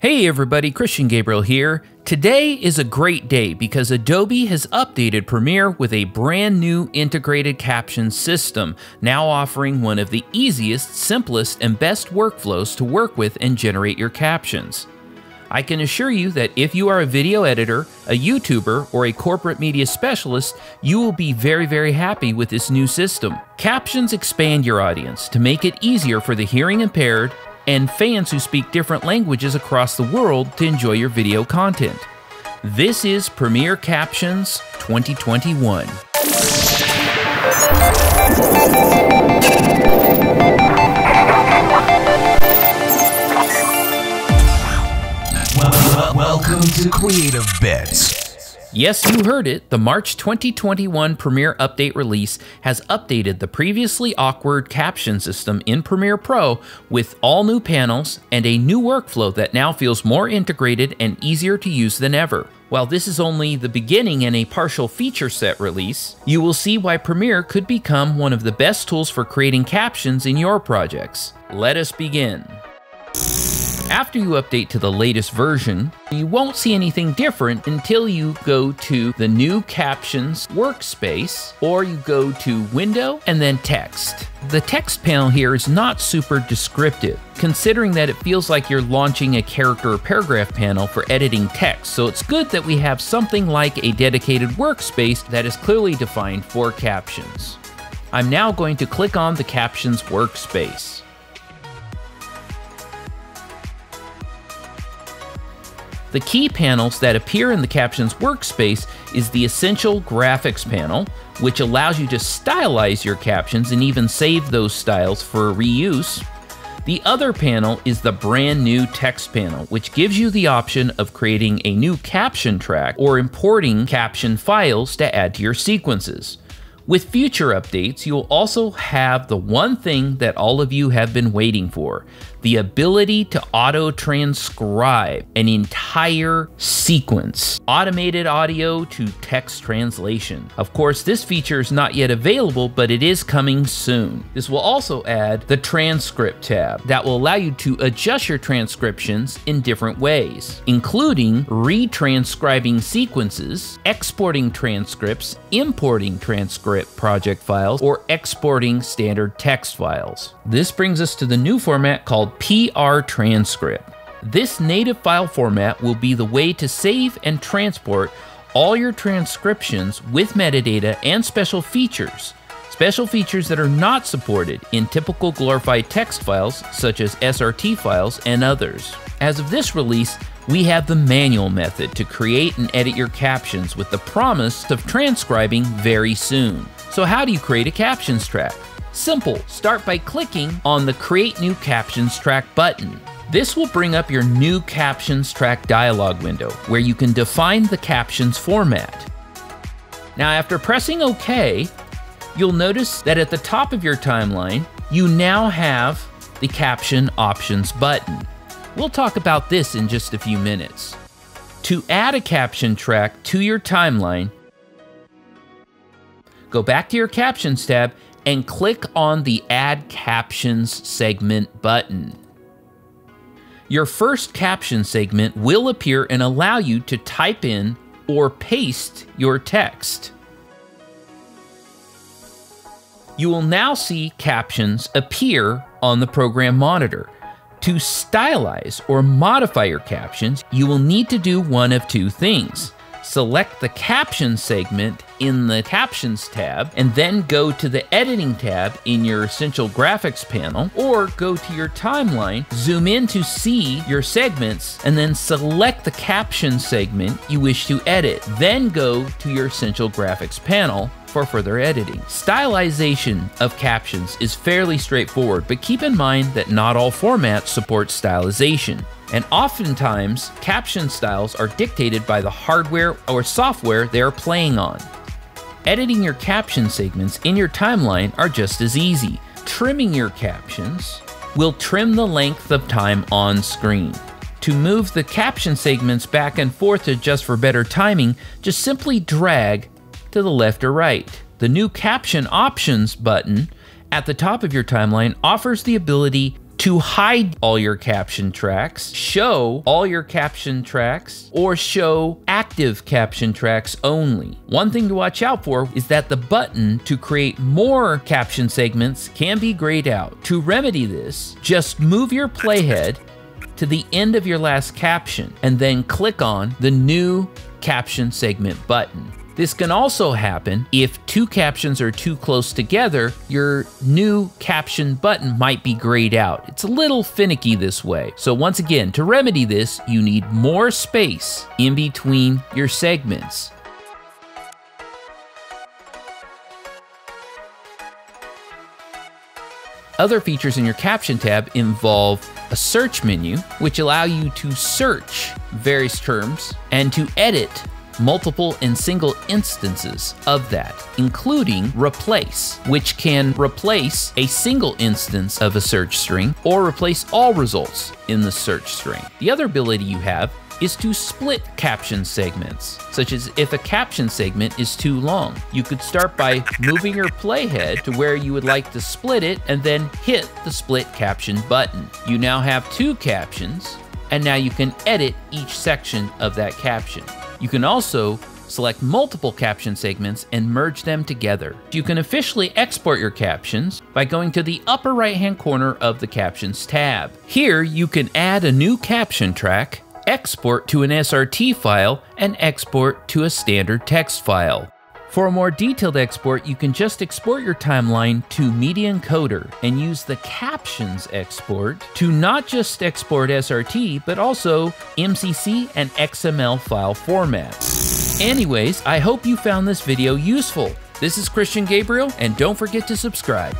Hey everybody, Kristian Gabriel here. Today is a great day because Adobe has updated Premiere with a brand new integrated caption system, now offering one of the easiest, simplest, and best workflows to work with and generate your captions. I can assure you that if you are a video editor, a YouTuber, or a corporate media specialist, you will be very, very happy with this new system. Captions expand your audience to make it easier for the hearing impaired, and fans who speak different languages across the world to enjoy your video content. This is Premiere Captions 2021. Welcome to Creative Bits. Yes, you heard it. The March 2021 Premiere Update release has updated the previously awkward caption system in Premiere Pro with all new panels and a new workflow that now feels more integrated and easier to use than ever. While this is only the beginning and a partial feature set release, you will see why Premiere could become one of the best tools for creating captions in your projects. Let us begin. After you update to the latest version, you won't see anything different until you go to the new captions workspace, or you go to window and then text. The text panel here is not super descriptive, considering that it feels like you're launching a character or paragraph panel for editing text, so it's good that we have something like a dedicated workspace that is clearly defined for captions. I'm now going to click on the captions workspace. The key panels that appear in the Captions workspace is the Essential Graphics panel, which allows you to stylize your captions and even save those styles for reuse. The other panel is the brand new Text panel, which gives you the option of creating a new caption track or importing caption files to add to your sequences. With future updates, you'll also have the one thing that all of you have been waiting for, the ability to auto-transcribe an entire sequence, automated audio to text translation. Of course, this feature is not yet available, but it is coming soon. This will also add the transcript tab that will allow you to adjust your transcriptions in different ways, including retranscribing sequences, exporting transcripts, importing transcripts, project files, or exporting standard text files. This brings us to the new format called PR Transcript. This native file format will be the way to save and transport all your transcriptions with metadata and special features that are not supported in typical glorified text files such as SRT files and others. As of this release, we have the manual method to create and edit your captions with the promise of transcribing very soon. So how do you create a captions track? Simple. Start by clicking on the Create New Captions Track button. This will bring up your new captions track dialog window where you can define the captions format. Now, after pressing OK, you'll notice that at the top of your timeline, you now have the Caption Options button. We'll talk about this in just a few minutes. To add a caption track to your timeline, go back to your Captions tab and click on the Add Captions Segment button. Your first caption segment will appear and allow you to type in or paste your text. You will now see captions appear on the program monitor. To stylize or modify your captions, you will need to do one of two things. Select the caption segment in the Captions tab, and then go to the Editing tab in your Essential Graphics panel, or go to your timeline, zoom in to see your segments, and then select the caption segment you wish to edit. Then go to your Essential Graphics panel for further editing. Stylization of captions is fairly straightforward, but keep in mind that not all formats support stylization, and oftentimes caption styles are dictated by the hardware or software they are playing on. Editing your caption segments in your timeline are just as easy. Trimming your captions will trim the length of time on screen. To move the caption segments back and forth to adjust for better timing, just simply drag to the left or right. The new Caption Options button at the top of your timeline offers the ability to hide all your caption tracks, show all your caption tracks, or show active caption tracks only. One thing to watch out for is that the button to create more caption segments can be grayed out. To remedy this, just move your playhead to the end of your last caption and then click on the new caption segment button. This can also happen if two captions are too close together, your new caption button might be grayed out. It's a little finicky this way. So once again, to remedy this, you need more space in between your segments. Other features in your caption tab involve a search menu, which allow you to search various terms and to edit multiple and single instances of that, including replace, which can replace a single instance of a search string or replace all results in the search string. The other ability you have is to split caption segments, such as if a caption segment is too long. You could start by moving your playhead to where you would like to split it and then hit the split caption button. You now have two captions, and now you can edit each section of that caption. You can also select multiple caption segments and merge them together. You can officially export your captions by going to the upper right-hand corner of the Captions tab. Here, you can add a new caption track, export to an SRT file, and export to a standard text file. For a more detailed export, you can just export your timeline to Media Encoder and use the Captions export to not just export SRT, but also MCC and XML file formats. Anyways, I hope you found this video useful. This is Kristian Gabriel, and don't forget to subscribe.